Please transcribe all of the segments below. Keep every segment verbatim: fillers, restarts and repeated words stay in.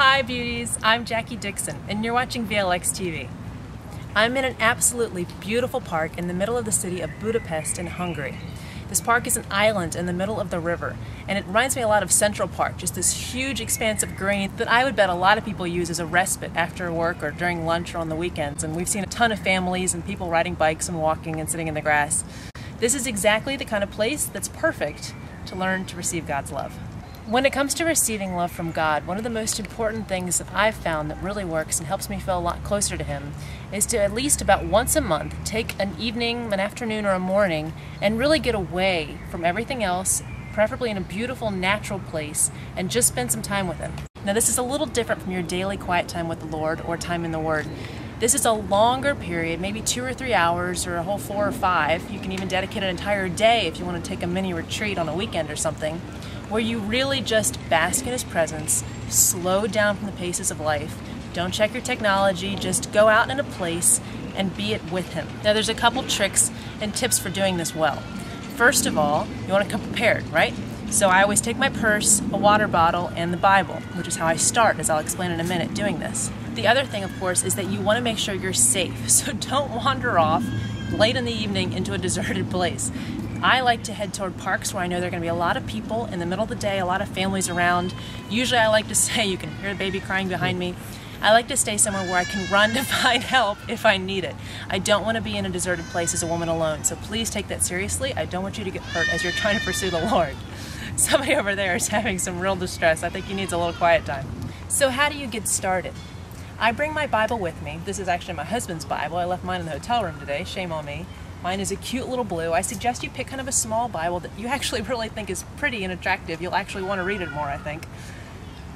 Hi beauties, I'm Jackie Dixon and you're watching V L X T V. I'm in an absolutely beautiful park in the middle of the city of Budapest in Hungary. This park is an island in the middle of the river, and it reminds me a lot of Central Park, just this huge expanse of green that I would bet a lot of people use as a respite after work or during lunch or on the weekends. And we've seen a ton of families and people riding bikes and walking and sitting in the grass. This is exactly the kind of place that's perfect to learn to receive God's love. When it comes to receiving love from God, one of the most important things that I've found that really works and helps me feel a lot closer to Him is to at least about once a month take an evening, an afternoon, or a morning and really get away from everything else, preferably in a beautiful natural place, and just spend some time with Him. Now this is a little different from your daily quiet time with the Lord or time in the Word. This is a longer period, maybe two or three hours or a whole four or five. You can even dedicate an entire day if you want to take a mini retreat on a weekend or something, where you really just bask in His presence, slow down from the paces of life, don't check your technology, just go out in a place and be it with Him. Now there's a couple tricks and tips for doing this well. First of all, you want to come prepared, right? So I always take my purse, a water bottle, and the Bible, which is how I start, as I'll explain in a minute, doing this. The other thing, of course, is that you want to make sure you're safe, so don't wander off late in the evening into a deserted place. I like to head toward parks where I know there are going to be a lot of people in the middle of the day, a lot of families around. Usually I like to say, you can hear a baby crying behind me, I like to stay somewhere where I can run to find help if I need it. I don't want to be in a deserted place as a woman alone, so please take that seriously. I don't want you to get hurt as you're trying to pursue the Lord. Somebody over there is having some real distress. I think he needs a little quiet time. So how do you get started? I bring my Bible with me. This is actually my husband's Bible. I left mine in the hotel room today. Shame on me. Mine is a cute little blue. I suggest you pick kind of a small Bible that you actually really think is pretty and attractive. You'll actually want to read it more, I think.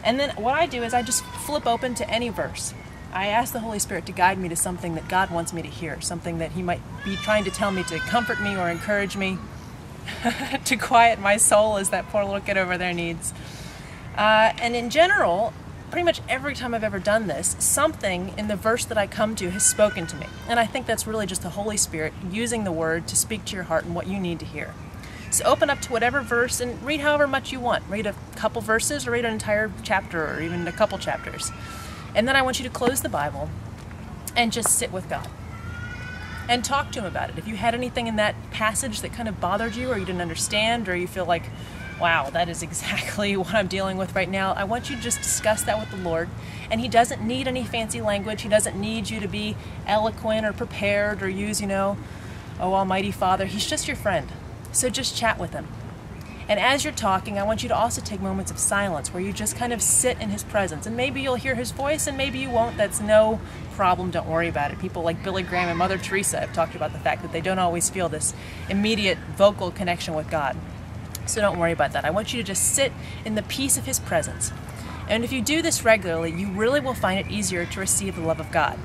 And then what I do is I just flip open to any verse. I ask the Holy Spirit to guide me to something that God wants me to hear, something that He might be trying to tell me to comfort me or encourage me, to quiet my soul as that poor little kid over there needs. Uh, and in general, pretty much every time I've ever done this, something in the verse that I come to has spoken to me. And I think that's really just the Holy Spirit using the Word to speak to your heart and what you need to hear. So open up to whatever verse and read however much you want. Read a couple verses or read an entire chapter or even a couple chapters. And then I want you to close the Bible and just sit with God and talk to Him about it. If you had anything in that passage that kind of bothered you or you didn't understand or you feel like, wow, that is exactly what I'm dealing with right now, I want you to just discuss that with the Lord. And He doesn't need any fancy language. He doesn't need you to be eloquent or prepared or use, you know, oh, Almighty Father. He's just your friend. So just chat with Him. And as you're talking, I want you to also take moments of silence where you just kind of sit in His presence. And maybe you'll hear His voice and maybe you won't. That's no problem. Don't worry about it. People like Billy Graham and Mother Teresa have talked about the fact that they don't always feel this immediate vocal connection with God. So don't worry about that. I want you to just sit in the peace of His presence. And if you do this regularly, you really will find it easier to receive the love of God.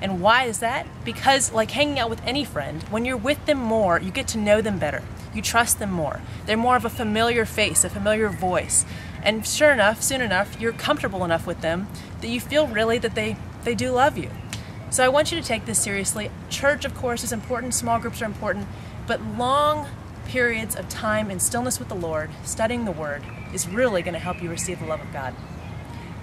And why is that? Because like hanging out with any friend, when you're with them more, you get to know them better. You trust them more. They're more of a familiar face, a familiar voice. And sure enough, soon enough, you're comfortable enough with them that you feel really that they, they do love you. So I want you to take this seriously. Church, of course, is important. Small groups are important. But long periods of time in stillness with the Lord, studying the Word, is really going to help you receive the love of God.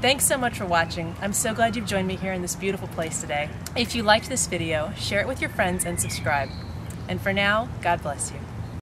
Thanks so much for watching. I'm so glad you've joined me here in this beautiful place today. If you liked this video, share it with your friends and subscribe. And for now, God bless you.